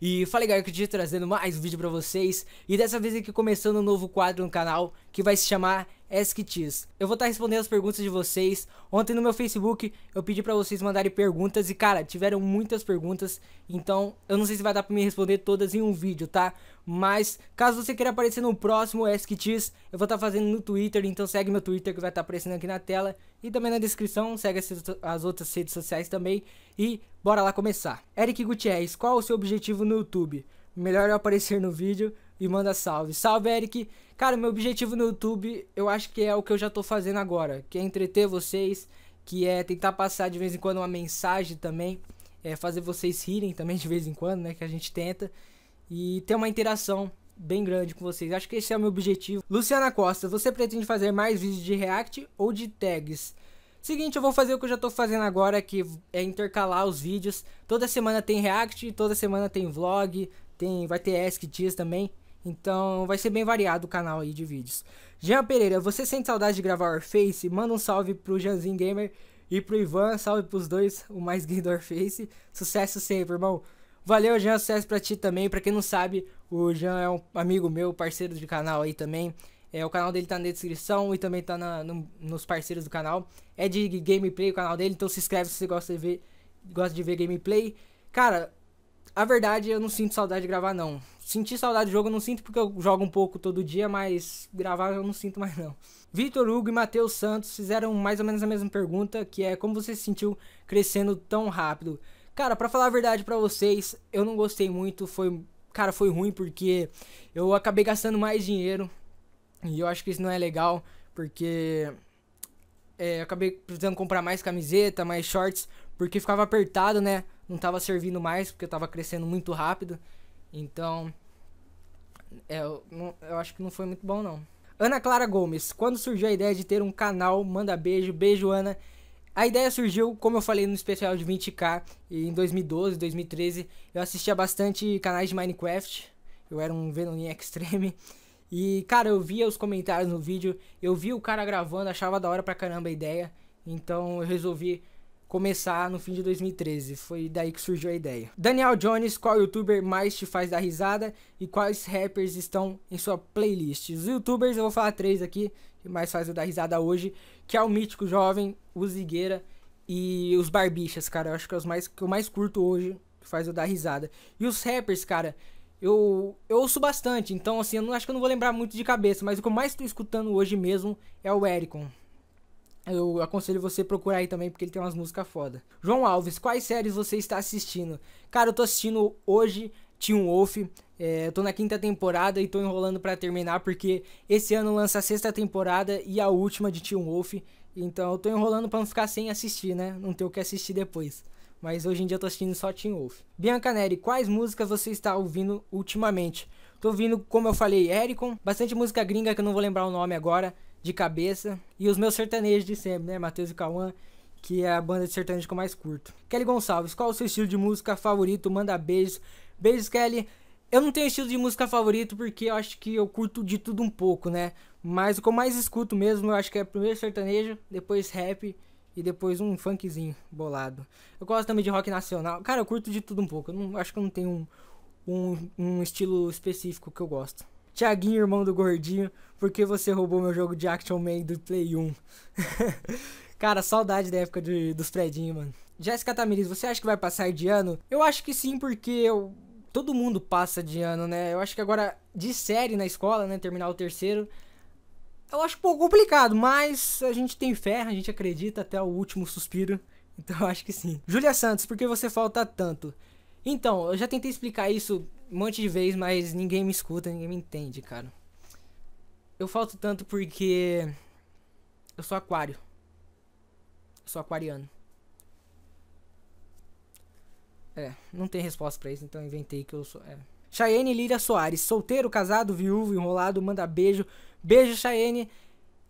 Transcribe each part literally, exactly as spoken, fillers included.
E fala galera, que trazendo mais um vídeo pra vocês. E dessa vez aqui começando um novo quadro no canal, que vai se chamar AskTees. Eu vou estar tá respondendo as perguntas de vocês. Ontem no meu Facebook eu pedi pra vocês mandarem perguntas. E cara, tiveram muitas perguntas. Então eu não sei se vai dar pra mim responder todas em um vídeo, tá? Mas caso você queira aparecer no próximo AskTees, eu vou estar tá fazendo no Twitter. Então segue meu Twitter que vai estar tá aparecendo aqui na tela e também na descrição, segue as, as outras redes sociais também. E bora lá começar. Eric Gutierrez, qual o seu objetivo no YouTube? Melhor eu aparecer no vídeo e manda salve. Salve, Eric. Cara, meu objetivo no YouTube, eu acho que é o que eu já tô fazendo agora, que é entreter vocês, que é tentar passar de vez em quando uma mensagem também, é fazer vocês rirem também de vez em quando, né, que a gente tenta, e ter uma interação bem grande com vocês. Acho que esse é o meu objetivo. Luciana Costa, você pretende fazer mais vídeos de react ou de tags? Seguinte, eu vou fazer o que eu já tô fazendo agora, que é intercalar os vídeos. Toda semana tem react, toda semana tem vlog, tem, vai ter AskTees também. Então vai ser bem variado o canal aí de vídeos. Jean Pereira, você sente saudade de gravar Warface? Manda um salve pro Janzin Gamer e pro Ivan. Salve pros dois, o mais gay do Warface. Sucesso sempre, irmão. Valeu, Jean, sucesso pra ti também. Pra quem não sabe, o Jean é um amigo meu, parceiro de canal aí também. É, o canal dele tá na descrição e também tá na, no, nos parceiros do canal. É de gameplay o canal dele, então se inscreve se você gosta de ver, gosta de ver gameplay. Cara, a verdade eu não sinto saudade de gravar não. Sentir saudade de jogo eu não sinto porque eu jogo um pouco todo dia, mas gravar eu não sinto mais não. Vitor Hugo e Matheus Santos fizeram mais ou menos a mesma pergunta, que é como você se sentiu crescendo tão rápido? Cara, pra falar a verdade pra vocês, eu não gostei muito, foi, cara, foi ruim porque eu acabei gastando mais dinheiro. E eu acho que isso não é legal, porque é, eu acabei precisando comprar mais camiseta, mais shorts, porque ficava apertado, né? Não tava servindo mais, porque eu tava crescendo muito rápido. Então, é, eu, não, eu acho que não foi muito bom, não. Ana Clara Gomes, quando surgiu a ideia de ter um canal, manda beijo, beijo, Ana. A ideia surgiu, como eu falei no especial de vinte K, em dois mil e doze, dois mil e treze, eu assistia bastante canais de Minecraft, eu era um Venominha Extreme. E, cara, eu via os comentários no vídeo, eu vi o cara gravando, achava da hora pra caramba a ideia. Então eu resolvi começar no fim de dois mil e treze, foi daí que surgiu a ideia. Daniel Jones, qual youtuber mais te faz dar risada e quais rappers estão em sua playlist? Os youtubers, eu vou falar três aqui, que mais faz eu dar risada hoje, que é o Mítico Jovem, o Zigueira e os Barbichas, cara. Eu acho que é os mais, que eu mais curto hoje, que faz eu dar risada. E os rappers, cara... Eu, eu ouço bastante, então assim, eu não, acho que eu não vou lembrar muito de cabeça, mas o que eu mais tô escutando hoje mesmo é o Ericon. Eu aconselho você procurar aí também, porque ele tem umas músicas foda. João Alves, quais séries você está assistindo? Cara, eu tô assistindo hoje Teen Wolf, é, eu tô na quinta temporada e tô enrolando pra terminar, porque esse ano lança a sexta temporada e a última de Teen Wolf, então eu tô enrolando pra não ficar sem assistir, né? Não ter o que assistir depois. Mas hoje em dia eu tô assistindo só Teen Wolf. Bianca Neri, quais músicas você está ouvindo ultimamente? Tô ouvindo, como eu falei, Ericon, bastante música gringa que eu não vou lembrar o nome agora, de cabeça. E os meus sertanejos de sempre, né? Matheus e Kauan, que é a banda de sertanejo que eu mais curto. Kelly Gonçalves, qual o seu estilo de música favorito? Manda beijos. Beijos, Kelly. Eu não tenho estilo de música favorito porque eu acho que eu curto de tudo um pouco, né? Mas o que eu mais escuto mesmo, eu acho que é primeiro sertanejo, depois rap... E depois um funkzinho bolado. Eu gosto também de rock nacional. Cara, eu curto de tudo um pouco. Eu não, acho que eu não tenho um, um, um estilo específico que eu gosto. Tiaguinho, irmão do Gordinho, por que você roubou meu jogo de Action Man do Play um? Cara, saudade da época de, dos predinhos, mano. Jéssica Tamiris, você acha que vai passar de ano? Eu acho que sim, porque eu, todo mundo passa de ano, né? Eu acho que agora, de série na escola, né? Terminar o terceiro... Eu acho um pouco complicado, mas a gente tem fé, a gente acredita até o último suspiro, então eu acho que sim. Júlia Santos, por que você falta tanto? Então, eu já tentei explicar isso um monte de vezes, mas ninguém me escuta, ninguém me entende, cara. Eu falto tanto porque eu sou aquário. Eu sou aquariano. É, não tem resposta pra isso, então eu inventei que eu sou... É. Chayene Lira Soares, solteiro, casado, viúvo, enrolado, manda beijo. Beijo, Chayene,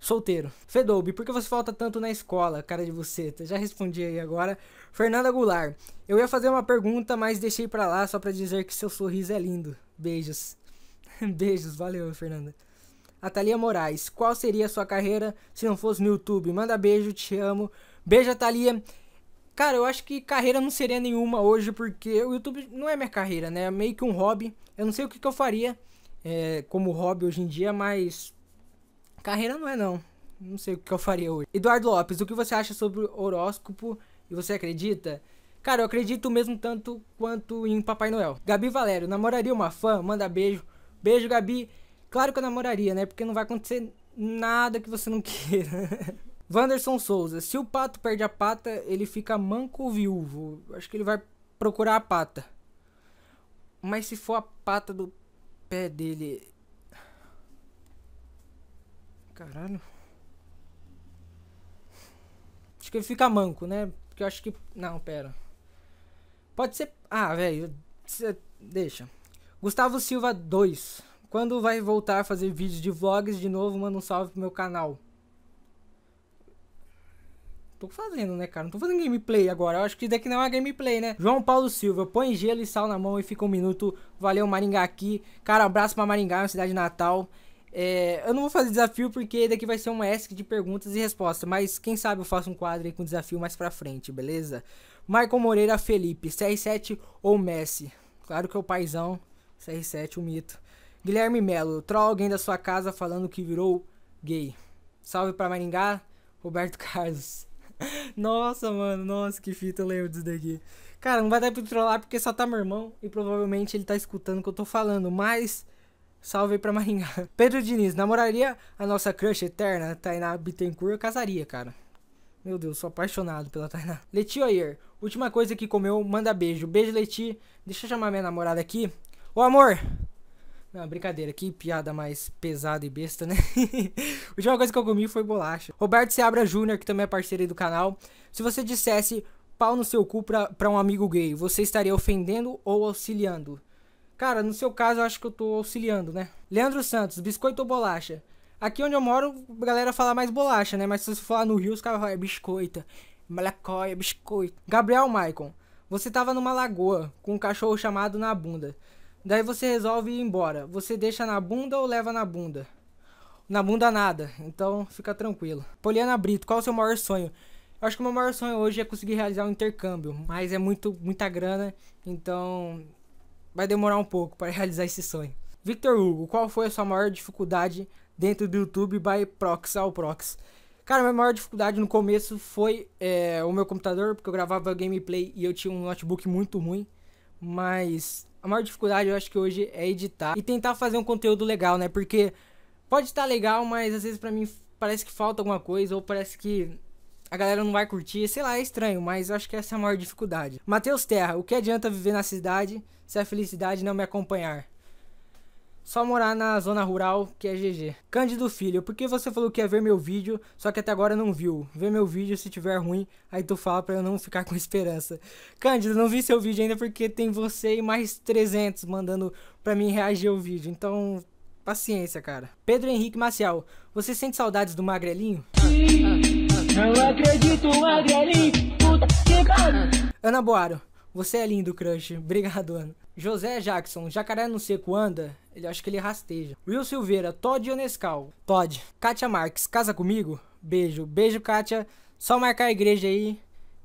solteiro. Fedoube, por que você falta tanto na escola, cara de buceta? Já respondi aí agora. Fernanda Goulart, eu ia fazer uma pergunta, mas deixei pra lá só pra dizer que seu sorriso é lindo. Beijos. Beijos, valeu, Fernanda. Atalia Moraes, qual seria a sua carreira se não fosse no YouTube? Manda beijo, te amo. Beijo, Atalia. Cara, eu acho que carreira não seria nenhuma hoje, porque o YouTube não é minha carreira, né? É meio que um hobby. Eu não sei o que, que eu faria é, como hobby hoje em dia, mas... carreira não é, não. Não sei o que eu faria hoje. Eduardo Lopes, o que você acha sobre horóscopo e você acredita? Cara, eu acredito mesmo tanto quanto em Papai Noel. Gabi Valério, namoraria uma fã? Manda beijo. Beijo, Gabi. Claro que eu namoraria, né? Porque não vai acontecer nada que você não queira. Wanderson Souza, se o pato perde a pata, ele fica manco ou viúvo? Acho que ele vai procurar a pata. Mas se for a pata do pé dele... caralho... acho que ele fica manco, né? Porque eu acho que... não, pera. Pode ser... ah, velho. Deixa. Gustavo Silva dois. Quando vai voltar a fazer vídeos de vlogs de novo, manda um salve pro meu canal. Tô fazendo, né, cara? Não tô fazendo gameplay agora. Eu acho que isso daqui não é uma gameplay, né? João Paulo Silva. Põe gelo e sal na mão e fica um minuto. Valeu, Maringá aqui. Cara, abraço pra Maringá, minha cidade natal. É, eu não vou fazer desafio porque daqui vai ser um ask de perguntas e respostas, mas quem sabe eu faço um quadro aí com desafio mais pra frente, beleza? Michael Moreira Felipe, C R sete ou Messi? Claro que é o paizão, C R sete, o mito. Guilherme Melo, troll alguém da sua casa falando que virou gay. Salve pra Maringá, Roberto Carlos. Nossa, mano, nossa, que fita, eu lembro disso daqui. Cara, não vai dar pra trollar porque só tá meu irmão e provavelmente ele tá escutando o que eu tô falando, mas... salve pra Maringá. Pedro Diniz, namoraria a nossa crush eterna, Tainá Bittencourt? Eu casaria, cara. Meu Deus, sou apaixonado pela Tainá. Leti Oyer, última coisa que comeu, manda beijo. Beijo, Leti. Deixa eu chamar minha namorada aqui. Ô, amor! Não, brincadeira, que piada mais pesada e besta, né? A última coisa que eu comi foi bolacha. Roberto Seabra Júnior, que também é parceiro aí do canal. Se você dissesse pau no seu cu pra, pra um amigo gay, você estaria ofendendo ou auxiliando? Cara, no seu caso, eu acho que eu tô auxiliando, né? Leandro Santos, biscoito ou bolacha? Aqui onde eu moro, a galera fala mais bolacha, né? Mas se você falar no Rio, os caras falam, é biscoita, malacóia, biscoito. Gabriel Maicon, você tava numa lagoa com um cachorro chamado na bunda. Daí você resolve ir embora. Você deixa na bunda ou leva na bunda? Na bunda nada, então fica tranquilo. Poliana Brito, qual é o seu maior sonho? Eu acho que o meu maior sonho hoje é conseguir realizar um intercâmbio, mas é muito, muita grana, então... vai demorar um pouco para realizar esse sonho. Victor Hugo, qual foi a sua maior dificuldade dentro do YouTube by Prox ao Prox? Cara, minha maior dificuldade no começo foi é, o meu computador, porque eu gravava gameplay e eu tinha um notebook muito ruim. Mas a maior dificuldade eu acho que hoje é editar e tentar fazer um conteúdo legal, né? Porque pode estar legal, mas às vezes pra mim parece que falta alguma coisa ou parece que... a galera não vai curtir, sei lá, é estranho, mas eu acho que essa é a maior dificuldade. Matheus Terra, o que adianta viver na cidade se a felicidade não me acompanhar? Só morar na zona rural que é G G. Cândido Filho, por que você falou que ia ver meu vídeo, só que até agora não viu? Vê meu vídeo, se tiver ruim, aí tu fala pra eu não ficar com esperança. Cândido, não vi seu vídeo ainda porque tem você e mais trezentos mandando pra mim reagir ao vídeo, então... paciência, cara. Pedro Henrique Maciel, você sente saudades do magrelinho? Não acredito, magrelinho, puta que pariu. Ana Boaro, você é lindo, crush. Obrigado, Ana. José Jackson, jacaré no seco anda? Ele acho que ele rasteja. Will Silveira, Todd Onescal. Todd. Kátia Marques, casa comigo? Beijo. Beijo, Kátia. Só marcar a igreja aí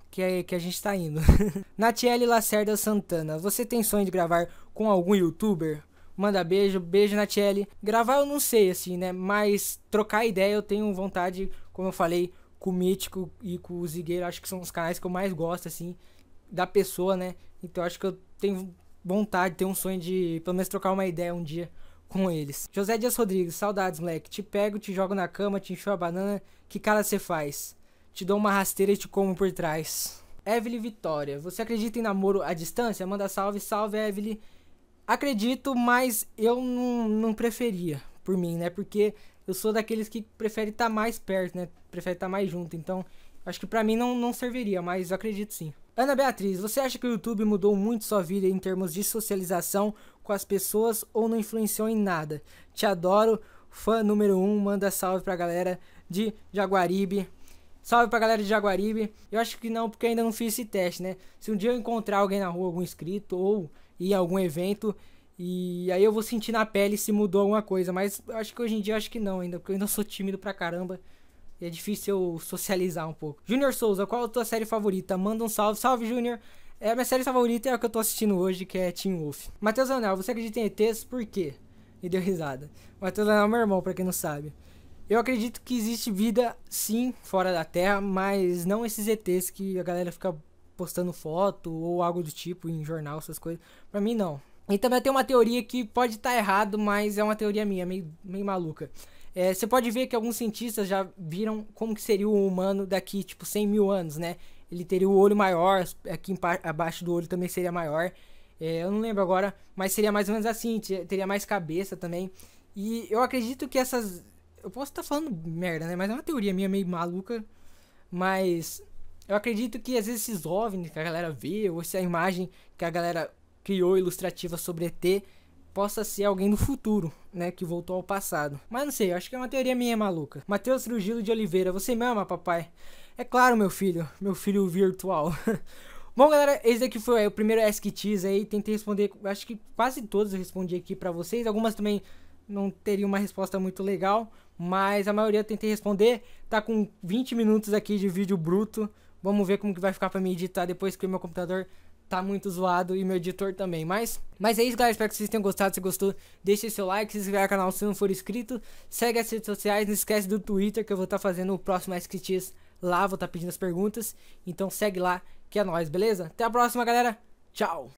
que, é, que a gente tá indo. Natiele Lacerda Santana, você tem sonho de gravar com algum youtuber? Manda beijo, beijo na Tchelle. Gravar eu não sei, assim, né? Mas trocar ideia eu tenho vontade, como eu falei, com o Mítico e com o Zigueira. Acho que são os canais que eu mais gosto, assim, da pessoa, né? Então acho que eu tenho vontade, tenho um sonho de, pelo menos, trocar uma ideia um dia com eles. José Dias Rodrigues, saudades, moleque. Te pego, te jogo na cama, te encho a banana. Que cara você faz? Te dou uma rasteira e te como por trás. Evelyn Vitória, você acredita em namoro à distância? Manda salve, salve, Evelyn. Acredito, mas eu não, não preferia, por mim, né? Porque eu sou daqueles que prefere estar tá mais perto, né? Prefere estar tá mais junto, então acho que pra mim não, não serviria, mas eu acredito sim. Ana Beatriz, você acha que o YouTube mudou muito sua vida em termos de socialização com as pessoas ou não influenciou em nada? Te adoro, fã número um, manda salve pra galera de Jaguaribe. Salve pra galera de Jaguaribe. Eu acho que não, porque ainda não fiz esse teste, né? Se um dia eu encontrar alguém na rua, algum inscrito ou... em algum evento, e aí eu vou sentir na pele se mudou alguma coisa, mas acho que hoje em dia acho que não ainda, porque eu ainda sou tímido pra caramba, e é difícil eu socializar um pouco. Júnior Souza, qual é a tua série favorita? Manda um salve. Salve, Júnior. É, minha série favorita é a que eu tô assistindo hoje, que é Teen Wolf. Matheus Anel, você acredita em E Tês? Por quê? E deu risada. Matheus Anel é meu irmão, pra quem não sabe. Eu acredito que existe vida, sim, fora da Terra, mas não esses E Tês que a galera fica postando foto ou algo do tipo em jornal, essas coisas. Pra mim, não. E também tem uma teoria que pode estar errado, mas é uma teoria minha, meio, meio maluca. É, você pode ver que alguns cientistas já viram como que seria o humano daqui, tipo, cem mil anos, né? Ele teria o olho maior, aqui abaixo do olho também seria maior. É, eu não lembro agora, mas seria mais ou menos assim, teria mais cabeça também. E eu acredito que essas... Eu posso estar falando merda, né? Mas é uma teoria minha meio maluca. Mas eu acredito que às vezes esses OVNIs que a galera vê, ou essa imagem que a galera criou ilustrativa sobre E Tê, possa ser alguém do futuro, né, que voltou ao passado. Mas não sei, eu acho que é uma teoria minha maluca. Matheus Trujillo de Oliveira, você me ama, papai? É claro, meu filho, meu filho virtual. Bom, galera, esse daqui foi aí, o primeiro AskTees aí, tentei responder, acho que quase todos eu respondi aqui pra vocês, algumas também não teriam uma resposta muito legal, mas a maioria eu tentei responder. Tá com vinte minutos aqui de vídeo bruto, vamos ver como que vai ficar pra mim editar depois, que o meu computador tá muito zoado e meu editor também, mas... Mas é isso, galera, espero que vocês tenham gostado. Se gostou, deixe seu like, se inscreva no canal se não for inscrito, segue as redes sociais, não esquece do Twitter, que eu vou estar tá fazendo o próximo AskTees lá, vou estar tá pedindo as perguntas, então segue lá, que é nóis, beleza? Até a próxima, galera, tchau!